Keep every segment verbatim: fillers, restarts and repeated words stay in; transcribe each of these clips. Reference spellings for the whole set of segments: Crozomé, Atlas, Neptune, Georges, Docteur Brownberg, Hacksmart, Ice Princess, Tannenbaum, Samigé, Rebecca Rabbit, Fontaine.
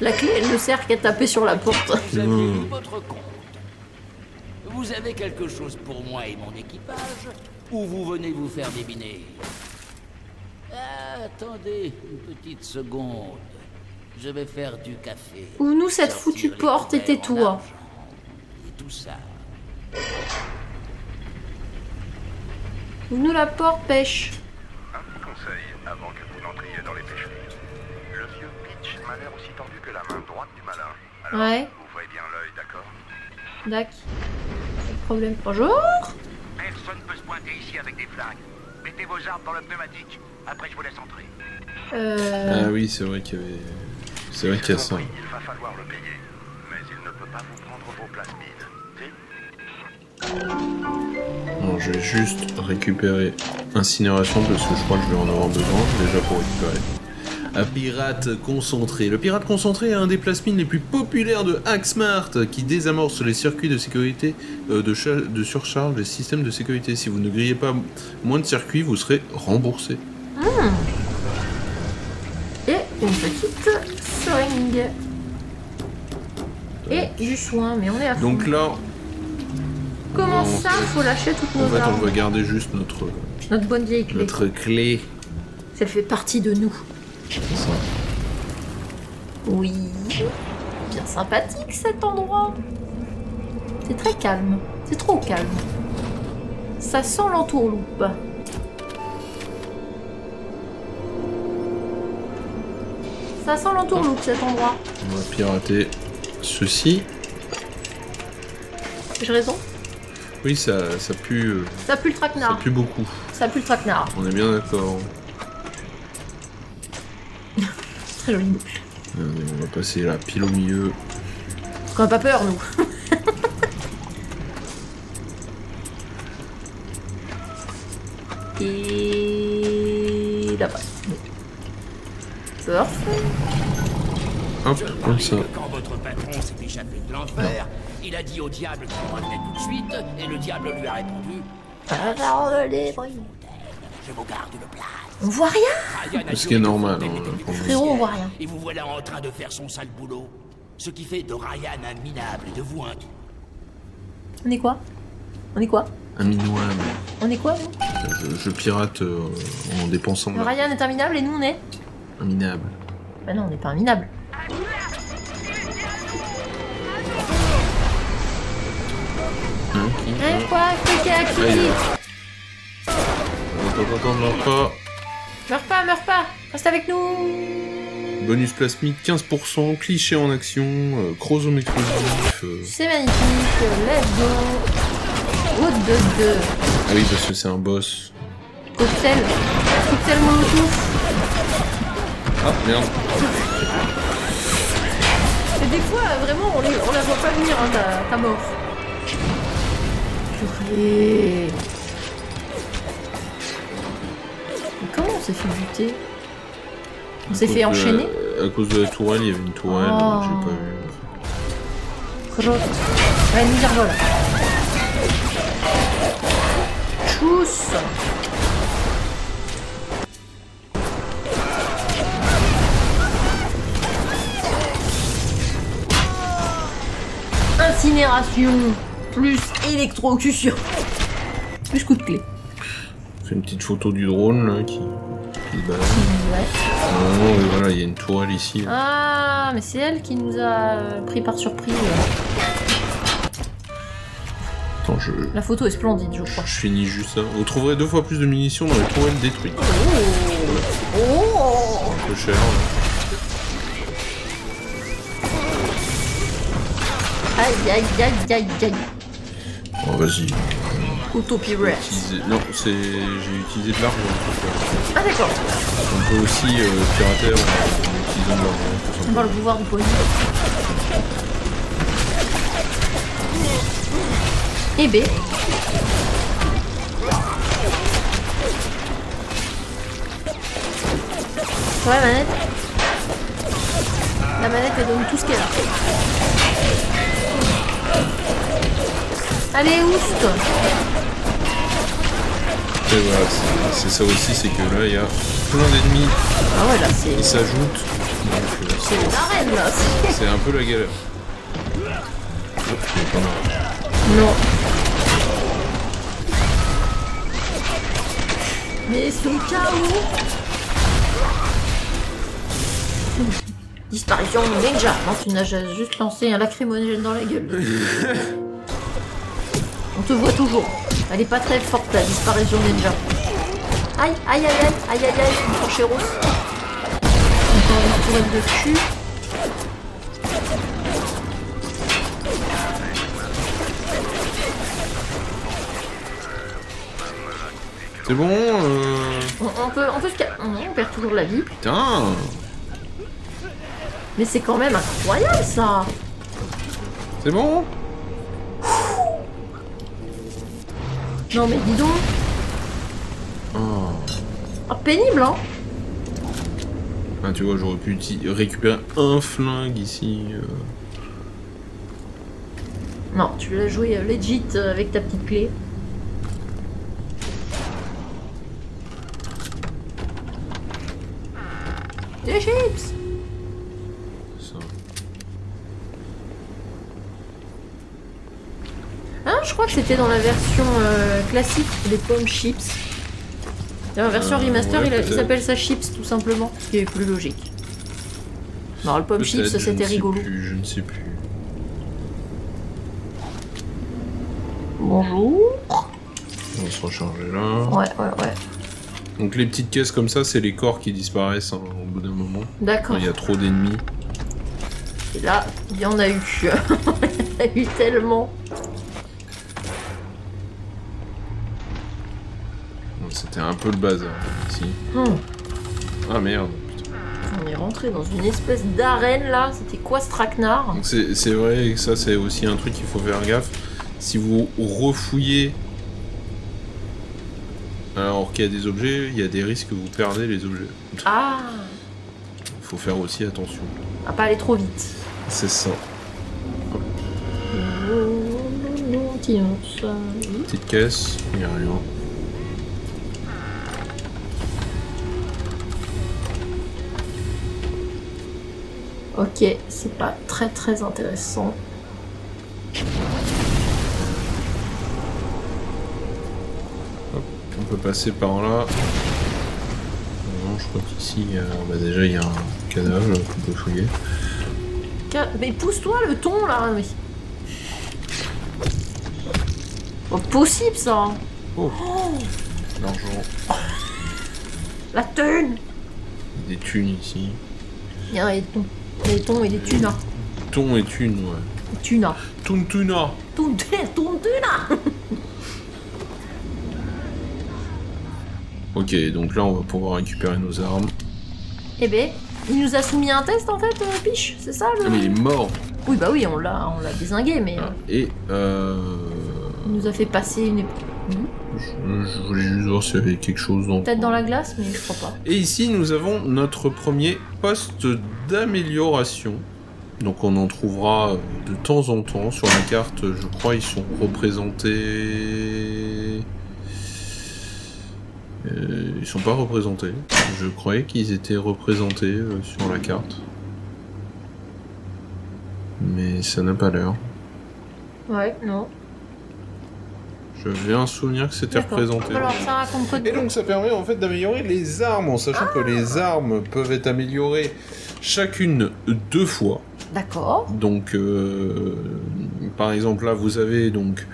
La clé, elle ne sert qu'à taper sur la porte. Vous avez mis votre compte. Vous avez quelque chose pour moi et mon équipage, ou vous venez vous faire débiner? Ah, attendez une petite seconde. Je vais faire du café. Ou nous, cette foutue porte était toi. Et tout ça. Ou nous, la porte pêche. Un conseil avant que vous n'entriez dans les pêcheries. Le vieux pitch m'a l'air aussi tendu que la main droite du malin. Alors, ouais. Ouvrez bien l'œil, d'accord? D'accord. Pas de problème. Bonjour. Personne ne peut se pointer ici avec des flingues. Mettez vos armes dans le pneumatique. Après, je vous laisse entrer. Euh... Ah oui, c'est vrai qu'il y avait... C'est vrai qu'il y a ça. Il va falloir le payer, mais il ne peut pas vous prendre vos plasmides. Bon, je vais juste récupérer incinération parce que je crois que je vais en avoir besoin déjà pour récupérer. Un pirate concentré. Le pirate concentré est un des plasmides les plus populaires de Hacksmart qui désamorce les circuits de sécurité, euh, de, de surcharge des systèmes de sécurité. Si vous ne grillez pas moins de circuits, vous serez remboursé. Mmh. Et une petite seringue. Et du soin, mais on est à fond. Donc là... Comment on... ça, faut lâcher toutes nos armes. En fait, on va garder juste notre... Notre bonne vieille clé. Notre clé. Ça fait partie de nous. Ça. Oui, bien sympathique cet endroit. C'est très calme, c'est trop calme. Ça sent l'entourloupe. Ça sent l'entourloupe cet endroit. On va pirater ceci. J'ai raison? Oui, ça, ça pue. Euh, ça pue le traquenard. Ça pue beaucoup. Ça pue le traquenard. On est bien d'accord. Très joli. Allez, on va passer la pile au milieu. On n'a pas peur, nous. Et là-bas. Surf. Hop, comme ça. Quand votre patron s'est échappé de l'enfer, il a dit au diable qu'il le revenait tout de suite, et le diable lui a répondu. Je vous garde le plat. On voit rien. Ce qui est normal. Hein, frérot, on voit rien. Et vous voilà en train de faire son sale boulot. Ce qui fait de Ryan un minable et de vous un... On est quoi? On est quoi? Un minouable. On est quoi, nous? je, je pirate euh, en dépensant... Le Ryan est un minable et nous, on est... Un minable. Bah non, on n'est pas un minable. Okay. Et quoi? Caca, kiki. Attends, attends, meurs pas. Meurs pas, meurs pas. Reste avec nous. Bonus plasmique, quinze pour cent, cliché en action, euh, chromosome exclusif. Euh... C'est magnifique, let's go. Route de deux. Ah oui, parce que c'est un boss. Cocktail. Cocktail molotov. Ah, merde. Et des fois, vraiment, on, les, on la voit pas venir, hein, ta, ta mort. Purée. Comment on s'est fait buter? On s'est fait enchaîner la... À cause de la tourelle, il y avait une tourelle, oh. J'ai pas vu. Crotte. Allez, nous revole. Tchuss. Incinération, plus électrocution, plus coup de clé. Une petite photo du drone là qui, qui se balade. Ouais. Non, non, voilà, il y a une tourelle ici. Là. Ah, mais c'est elle qui nous a pris par surprise. Attends, je... La photo est splendide, je crois. Je finis juste ça. Vous trouverez deux fois plus de munitions dans les tourelles détruites. Oh, oh. Un peu cher. Là. Aïe, aïe, aïe, aïe, aïe. Bon, vas-y. Utilisé... Non, c'est... j'ai utilisé de l'argent. Ah d'accord. On peut aussi euh, pirater en utilisant de l'argent. On va le pouvoir du poison. Et B. Sur la manette. La manette, elle donne tout ce qu'elle a. Allez, ouf. Et voilà, c'est ça aussi, c'est que là, il y a plein d'ennemis ah ouais, là, qui s'ajoutent. C'est une arène là. C'est un peu la galère. Non. Mais ils sont K O. Disparition ninja. Non, tu n'as juste lancé un lacrymogène dans la gueule. On te voit toujours. Elle est pas très forte la disparition ninja. Aïe, aïe, aïe, aïe, aïe, aïe, une torche rose. Encore une tourelle de cul. C'est bon, euh... on, on peut, on peut se calmer. On perd toujours la vie. Putain. Mais c'est quand même incroyable ça. C'est bon. Non mais dis donc. Oh. Oh, pénible hein. Ah tu vois j'aurais pu récupérer un flingue ici. Euh... Non tu l'as joué legit avec ta petite clé. Des chips. Ça. Ah je crois que c'était dans la version euh, classique des pommes chips. La version euh, remaster, ouais, il s'appelle ça Chips tout simplement, ce qui est plus logique. Non, le pomme Chips, c'était rigolo. Plus, je ne sais plus. Bonjour. On va se recharger là. Ouais, ouais, ouais. Donc les petites caisses comme ça, c'est les corps qui disparaissent hein, au bout d'un moment. D'accord. Il y a trop d'ennemis. Et là, il y en a eu. Il y en a eu tellement. C'était un peu le bazar ici. Hmm. Ah merde. Putain. On est rentré dans une espèce d'arène là. C'était quoi ce traquenard? C'est vrai que ça c'est aussi un truc qu'il faut faire gaffe. Si vous refouillez alors qu'il y a des objets, il y a des risques que vous perdez les objets. Ah. Il faut faire aussi attention. À pas aller trop vite. C'est ça. Hop. Petite caisse, il n'y a rien. Ok, c'est pas très très intéressant. Hop, on peut passer par là. Non, je crois qu'ici, euh, bah déjà il y a un cadavre qu'on peut fouiller. Mais pousse-toi le ton là, oui. Oh, possible ça. Oh. Oh. L'argent. Oh. La thune. Des thunes ici. Il y a des tons. Des tons et des tunas. Tons et thunes, ouais. Tunas. Tontuna. Tontuna. Ok, donc là on va pouvoir récupérer nos armes. Eh ben, il nous a soumis un test en fait, euh, Piche, c'est ça le... Mais il est mort. Oui bah oui, on l'a on l'a dézingué, mais... Ah, et euh... Il nous a fait passer une... Je, je voulais juste voir s'il y avait quelque chose dans... Peut-être dans la glace, mais je crois pas. Et ici, nous avons notre premier poste d'amélioration. Donc on en trouvera de temps en temps. Sur la carte, je crois, ils sont représentés... Euh, ils sont pas représentés. Je croyais qu'ils étaient représentés sur la carte. Mais ça n'a pas l'air. Ouais, non. J'avais un souvenir que c'était représenté. Alors, ça et donc ça permet en fait d'améliorer les armes, en sachant ah. que les armes peuvent être améliorées chacune deux fois. D'accord. Donc euh, par exemple là vous avez donc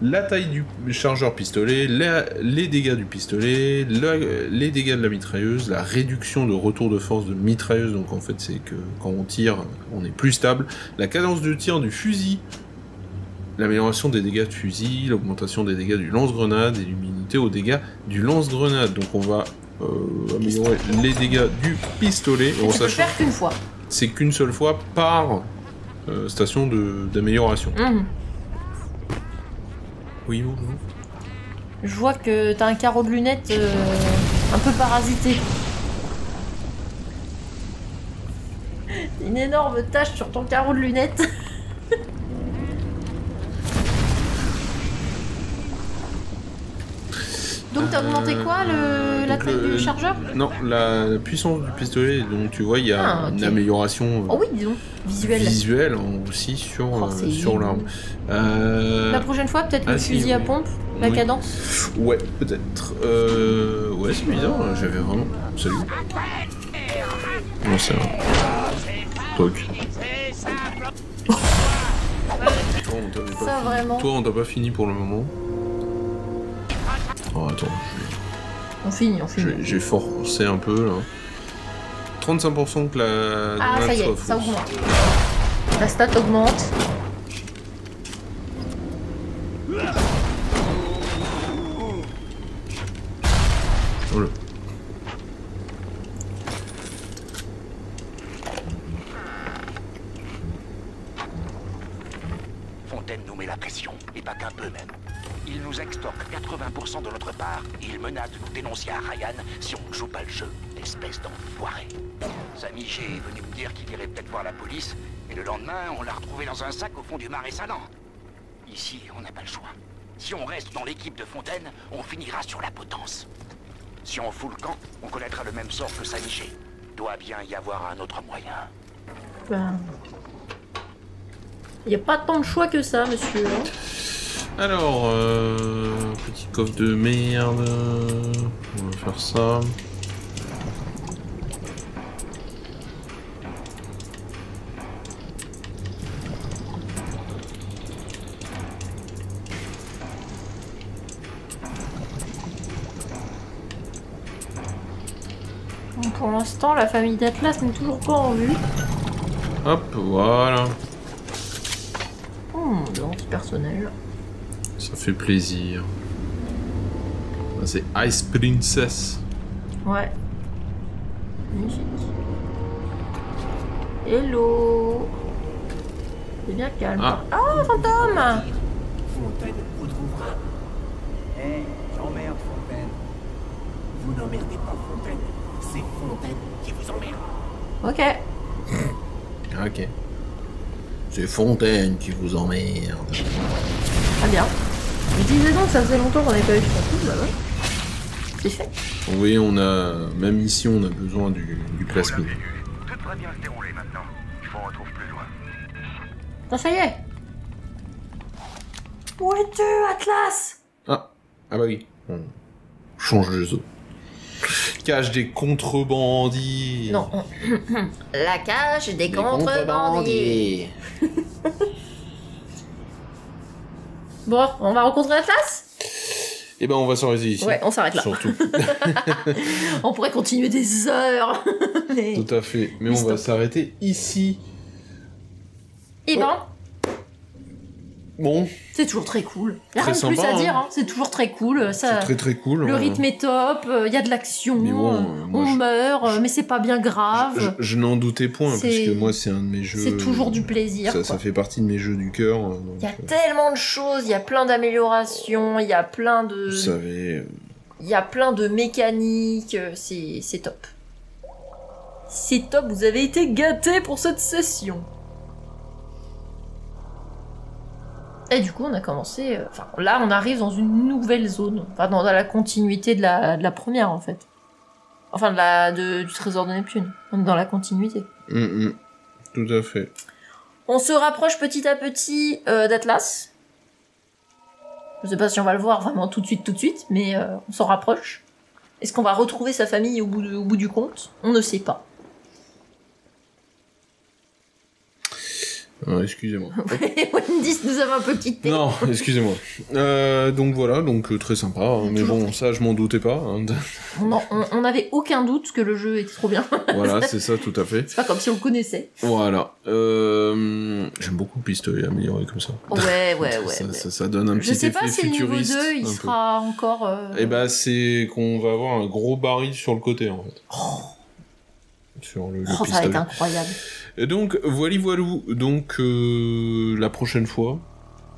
la taille du chargeur pistolet, la, les dégâts du pistolet, la, les dégâts de la mitrailleuse, la réduction de retour de force de mitrailleuse, donc en fait c'est que quand on tire on est plus stable, la cadence de tir du fusil, l'amélioration des dégâts de fusil, l'augmentation des dégâts du lance-grenade et l'immunité aux dégâts du lance-grenade. Donc on va euh, améliorer les dégâts du pistolet. Et on ne peut faire qu'une fois. C'est qu'une seule fois par euh, station d'amélioration. Mmh. Oui, bonjour. Je vois que t'as un carreau de lunettes euh, un peu parasité. Une énorme tache sur ton carreau de lunettes. Donc t'as augmenté quoi, le, la taille le, du chargeur? Non, la puissance du pistolet, donc tu vois il y a ah, okay. une amélioration oh, oui, disons. visuelle visuelle aussi sur, oh, euh, sur l'arme. Euh... La prochaine fois peut-être ah, le fusil si, à oui. pompe, la oui. cadence. Ouais, peut-être. Euh... Ouais, c'est bizarre, j'avais vraiment... Salut. Non, c'est vrai. Toc. Ça vraiment. Toi on t'a pas fini pour le moment. Oh attends, je... on finit, on finit. J'ai forcé un peu là. trente-cinq pour cent que la... Ah ça y est, ça augmente. La stat augmente. Oh là. Fontaine nous met la pression, et pas qu'un peu même. Il nous extorque quatre-vingts pour cent de notre part, et il menace de nous dénoncer à Ryan si on ne joue pas le jeu, espèce d'enfoiré. Samigé est venu me dire qu'il irait peut-être voir la police, et le lendemain, on l'a retrouvé dans un sac au fond du marais salant. Ici, on n'a pas le choix. Si on reste dans l'équipe de Fontaine, on finira sur la potence. Si on fout le camp, on connaîtra le même sort que Samigé. Doit bien y avoir un autre moyen. Ben... Il n'y a pas tant de choix que ça, monsieur. Hein. Alors, euh, petit coffre de merde, on va faire ça. Bon, pour l'instant, la famille d'Atlas n'est toujours pas en vue. Hop, voilà. Oh, non, ce personnage. Ça fait plaisir. C'est Ice Princess. Ouais. Musique. Hello. C'est bien calme. Ah, oh, fantôme. Fontaine vous trouvera. Hé, j'emmerde Fontaine. Vous n'emmerdez pas Fontaine. C'est Fontaine qui vous emmerde. Ok. Ok. C'est Fontaine qui vous emmerde. Très bien. Je disais donc, ça faisait longtemps qu'on n'avait pas eu de fantôme, là-bas. C'est fait. Oui, on a... Même ici, on a besoin du, du plasmide. Tout va bien se dérouler maintenant. Je vous retrouve plus loin. Ah, ça y est. Où es-tu, Atlas? Ah. Ah bah oui. On change de zone. Cage des contrebandis. Non. La cage des contrebandis. Bon, on va rencontrer Atlas? Eh ben, on va s'arrêter ici. Ouais, on s'arrête là. Surtout. On pourrait continuer des heures. Mais... Tout à fait. Mais, Mais on stop. va s'arrêter ici. Et oh. ben. Bon. C'est toujours très cool. Il n'y a rien de plus à dire. Hein. Hein. C'est toujours très cool. Ça, très très cool. Le euh... rythme est top. Il euh, y a de l'action. Bon, euh, on je... meurt, je... mais c'est pas bien grave. Je, je, je n'en doutais point parce que moi c'est un de mes jeux. C'est toujours du plaisir. Ça, ça fait partie de mes jeux du cœur. Il y a euh... tellement de choses. Il y a plein d'améliorations. Il y a plein de. Vous savez. Il y a plein de mécaniques. C'est c'est top. C'est top. Vous avez été gâtés pour cette session. Et du coup, on a commencé... Euh, enfin, là, on arrive dans une nouvelle zone. Enfin, dans, dans la continuité de la, de la première, en fait. Enfin, de la, de, du trésor de Neptune. On est dans la continuité. Mmh, mmh. Tout à fait. On se rapproche petit à petit euh, d'Atlas. Je sais pas si on va le voir vraiment tout de suite, tout de suite, mais euh, on s'en rapproche. Est-ce qu'on va retrouver sa famille au bout, de, au bout du compte? On ne sait pas. Euh, excusez-moi. Wendy nous avait un peu quitté. Non, excusez-moi. Euh, donc voilà, donc très sympa. Hein, mais bon, ça, je m'en doutais pas. Hein. Non, on n'avait aucun doute que le jeu était trop bien. Voilà, c'est ça, tout à fait. C'est pas comme si on le connaissait. Voilà. Euh, J'aime beaucoup le pistolet amélioré comme ça. Ouais, ouais, ouais. Ça, ouais. Ça, ça donne un je petit effet futuriste. Je sais pas si le niveau deux, il sera peu. encore... Euh... Eh ben, c'est qu'on va avoir un gros baril sur le côté, en fait. Oh. Sur le, le oh, pistolet. Ça va être incroyable. Et donc, voili voilou, donc euh, la prochaine fois...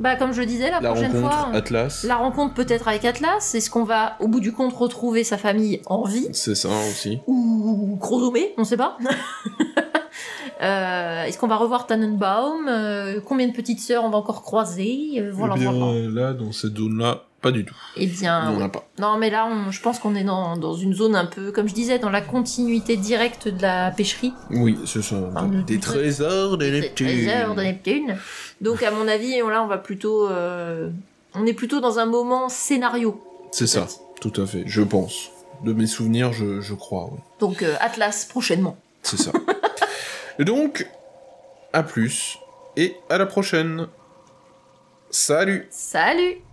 Bah, comme je le disais, la, la prochaine rencontre fois... On... Atlas. La rencontre peut-être avec Atlas. Est-ce qu'on va, au bout du compte, retrouver sa famille en vie? C'est ça aussi. Ou Crozomé, on sait pas. euh, Est-ce qu'on va revoir Tannenbaum? euh, Combien de petites sœurs on va encore croiser? euh, Voilà. Eh bien, voilà. Là, dans cette zone-là, Pas du tout. Eh bien, on a pas. Non, mais là, on, je pense qu'on est dans, dans une zone un peu, comme je disais, dans la continuité directe de la pêcherie. Oui, ce sont enfin, des, des trésors de Neptune. Des trésors de Neptune. Donc, à mon avis, on, là, on va plutôt, euh, on est plutôt dans un moment scénario. C'est ça, tout à fait. Je pense. De mes souvenirs, je, je crois. Oui. Donc, euh, Atlas prochainement. C'est ça. Et donc, à plus et à la prochaine. Salut. Salut.